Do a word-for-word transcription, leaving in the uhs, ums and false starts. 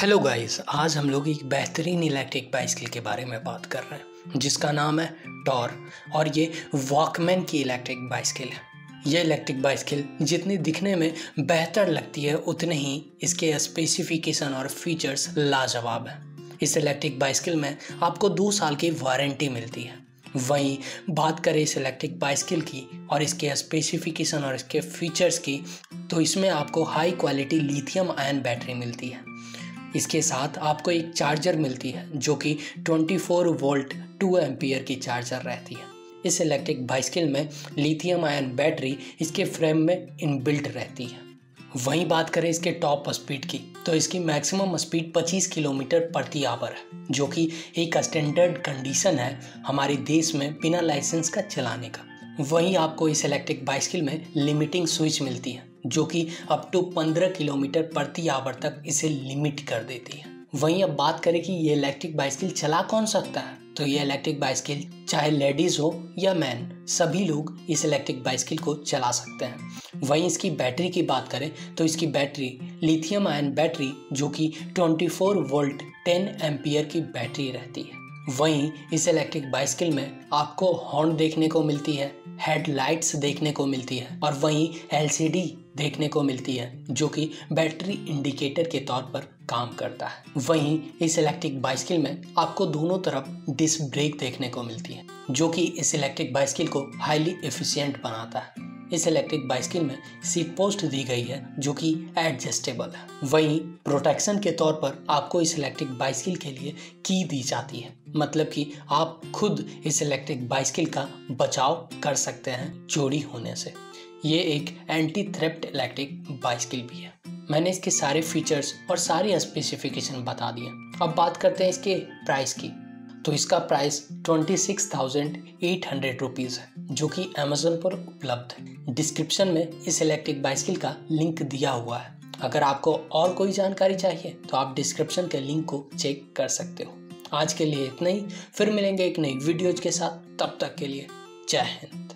Hello guys, आज हम लोग एक बेहतरीन इलेक्ट्रिक बाइसिकल के बारे में बात कर रहे हैं जिसका नाम है टॉर और ये वॉकमैन की इलेक्ट्रिक बाइसिकल है। ये इलेक्ट्रिक बाइसिकल जितनी दिखने में बेहतर लगती है उतने ही इसके स्पेसिफिकेशन और फीचर्स लाजवाब हैं। इस इलेक्ट्रिक बाइसिकल में आपको दो साल की वारंटी मिलती है। वहीं बात करें इस इलेक्ट्रिक बाइसिकल की और इसके स्पेसिफिकेशन और इसके फीचर्स की, तो इसमें आपको high quality lithium ion battery मिलती है। इसके साथ आपको एक चार्जर मिलती है जो कि चौबीस वोल्ट दो एम्पियर की चार्जर रहती है। इस इलेक्ट्रिक बाइसिकल में लिथियम आयन बैटरी इसके फ्रेम में इनबिल्ट रहती है। वहीं बात करें इसके टॉप स्पीड की, तो इसकी मैक्सिमम स्पीड पच्चीस किलोमीटर प्रति आवर है जो कि एक स्टैंडर्ड कंडीशन है हमारे देश में बिना लाइसेंस का चलाने का। वहीं आपको इस इलेक्ट्रिक बाइसिकल में लिमिटिंग स्विच मिलती है जो कि अप टू पंद्रह किलोमीटर प्रति आवर तक इसे लिमिट कर देती है। वहीं अब बात करें कि ये इलेक्ट्रिक बाइसिकल चला कौन सकता है, तो ये इलेक्ट्रिक बाइसिकल चाहे लेडीज़ हो या मैन, सभी लोग इस इलेक्ट्रिक बाइसिकल को चला सकते हैं। वहीं इसकी बैटरी की बात करें तो इसकी बैटरी लिथियम आयन बैटरी जो कि चौबीस वोल्ट दस एम्पियर की बैटरी रहती है। वहीं इस इलेक्ट्रिक बाइसिकल में आपको हॉर्न देखने को मिलती है, हेडलाइट्स देखने को मिलती है और वहीं एल सी डी देखने को मिलती है जो कि बैटरी इंडिकेटर के तौर पर काम करता है। वहीं इस इलेक्ट्रिक बाइसिकल में आपको दोनों तरफ डिस्क ब्रेक देखने को मिलती है जो कि इस इलेक्ट्रिक बाइसिकल को हाईली एफिशिएंट बनाता है। इस इलेक्ट्रिक बाइसिकल में सीट पोस्ट दी गई है जो कि एडजस्टेबल है। वहीं प्रोटेक्शन के तौर पर आपको इस इलेक्ट्रिक बाइसिकल के लिए की दी जाती है, मतलब कि आप खुद इस इलेक्ट्रिक बाइसिकल का बचाव कर सकते हैं चोरी होने से। ये एक एंटी थ्रेफ्ट इलेक्ट्रिक बाइसिकल भी है। मैंने इसके सारे फीचर्स और सारे स्पेसिफिकेशन बता दिए। अब बात करते हैं इसके प्राइस की, तो इसका प्राइस छब्बीस हज़ार आठ सौ रुपीज़ है जो कि अमेज़न पर उपलब्ध है। डिस्क्रिप्शन में इस इलेक्ट्रिक बाइसिकल का लिंक दिया हुआ है। अगर आपको और कोई जानकारी चाहिए तो आप डिस्क्रिप्शन के लिंक को चेक कर सकते हो। आज के लिए इतना ही, फिर मिलेंगे एक नई वीडियोज के साथ। तब तक के लिए जय हिंद।